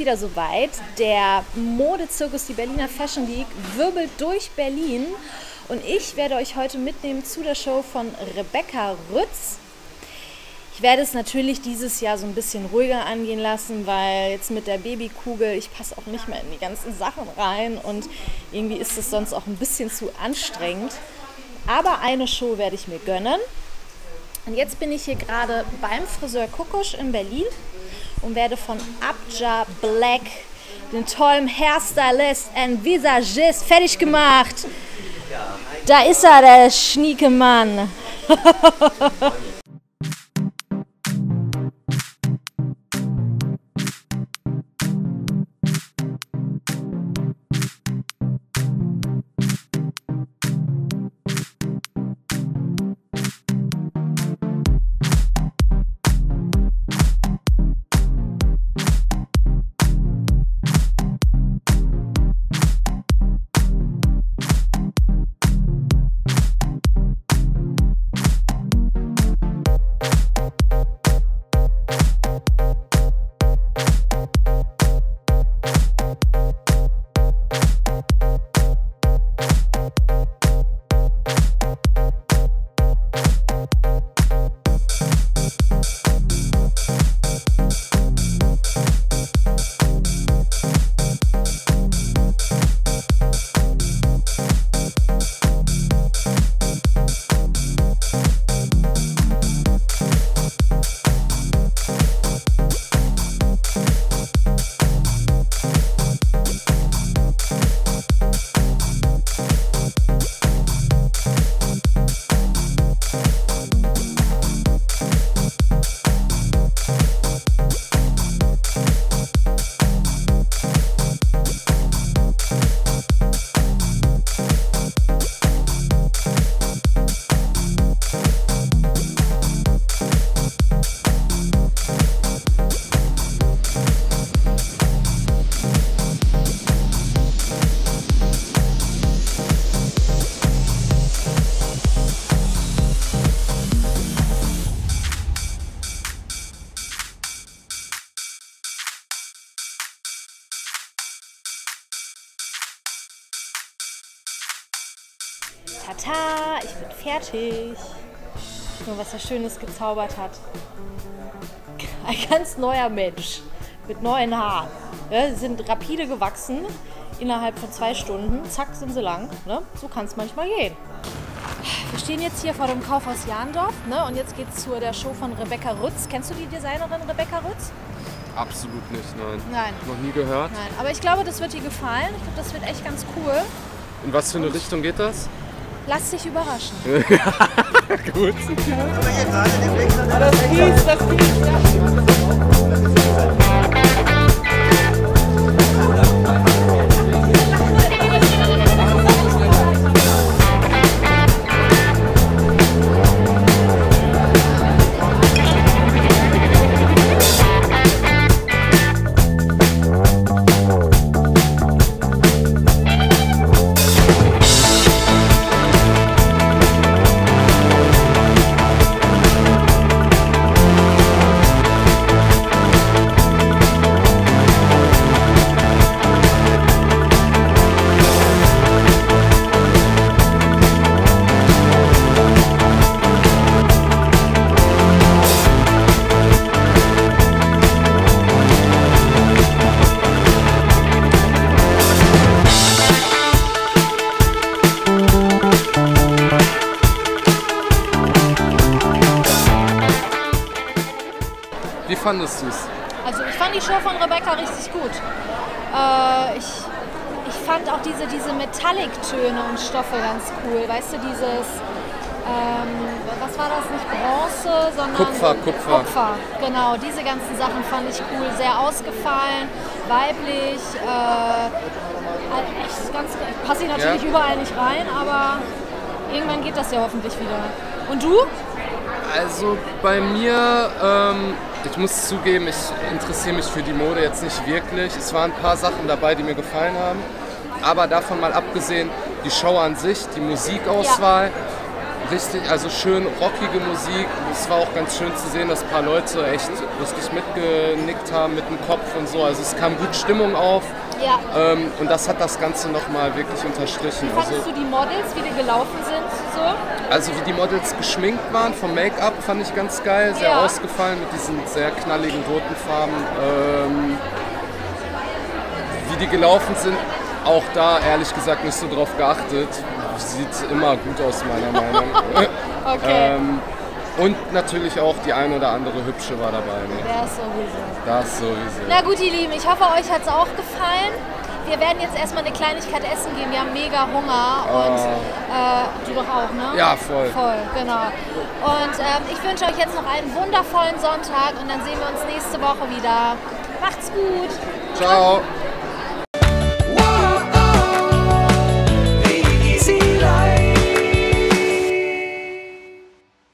wieder soweit. Der Modezirkus, die Berliner Fashion Week, wirbelt durch Berlin. Und ich werde euch heute mitnehmen zu der Show von Rebekka Ruetz. Ich werde es natürlich dieses Jahr so ein bisschen ruhiger angehen lassen, weil jetzt mit der Babykugel, ich passe auch nicht mehr in die ganzen Sachen rein und irgendwie ist es sonst auch ein bisschen zu anstrengend. Aber eine Show werde ich mir gönnen. Und jetzt bin ich hier gerade beim Friseur Kokosh in Berlin und werde von Apjar Black, den tollen Hairstylist und Visagist, fertig gemacht. Da ist er, der schnieke Mann. Tata, ich bin fertig. Nur was er Schönes gezaubert hat. Ein ganz neuer Mensch mit neuen Haaren. Ja, sind rapide gewachsen. Innerhalb von 2 Stunden. Zack, sind sie lang. Ne? So kann es manchmal gehen. Wir stehen jetzt hier vor dem Kaufhaus Jahndorf. Ne? Und jetzt geht's zu der Show von Rebekka Ruetz. Kennst du die Designerin Rebekka Ruetz? Absolut nicht, nein. Nein. Noch nie gehört. Nein. Aber ich glaube, das wird dir gefallen. Ich glaube, das wird echt ganz cool. In was für eine Richtung geht das? Lass dich überraschen. Gut. Wie fandest du es? Also ich fand die Show von Rebekka richtig gut. Ich fand auch diese Metallic-Töne und Stoffe ganz cool. Weißt du, dieses, was war das? Nicht Bronze, sondern Kupfer. Genau, diese ganzen Sachen fand ich cool. Sehr ausgefallen, weiblich. Echt ganz, passe ich natürlich überall nicht rein, aber irgendwann geht das ja hoffentlich wieder. Und du? Also bei mir, ich muss zugeben, ich interessiere mich für die Mode jetzt nicht wirklich. Es waren ein paar Sachen dabei, die mir gefallen haben. Aber davon mal abgesehen, die Show an sich, die Musikauswahl, richtig, also schön rockige Musik. Es war auch ganz schön zu sehen, dass ein paar Leute echt richtig mitgenickt haben mit dem Kopf und so. Also es kam gut Stimmung auf. Ja. Und das hat das Ganze nochmal wirklich unterstrichen. Wie fandest du die Models, wie die gelaufen sind? So? Also wie die Models geschminkt waren vom Make-up, fand ich ganz geil. Sehr ausgefallen mit diesen sehr knalligen roten Farben. Wie die gelaufen sind, auch da ehrlich gesagt nicht so drauf geachtet. Sieht immer gut aus, meiner Meinung. Okay. Und natürlich auch die ein oder andere Hübsche war dabei. Ne? Das sowieso. Das sowieso. Na gut, ihr Lieben, ich hoffe, euch hat es auch gefallen. Wir werden jetzt erstmal eine Kleinigkeit essen gehen. Wir haben mega Hunger. Und du doch auch, ne? Ja, voll. Voll, genau. Und ich wünsche euch jetzt noch einen wundervollen Sonntag und dann sehen wir uns nächste Woche wieder. Macht's gut. Ciao.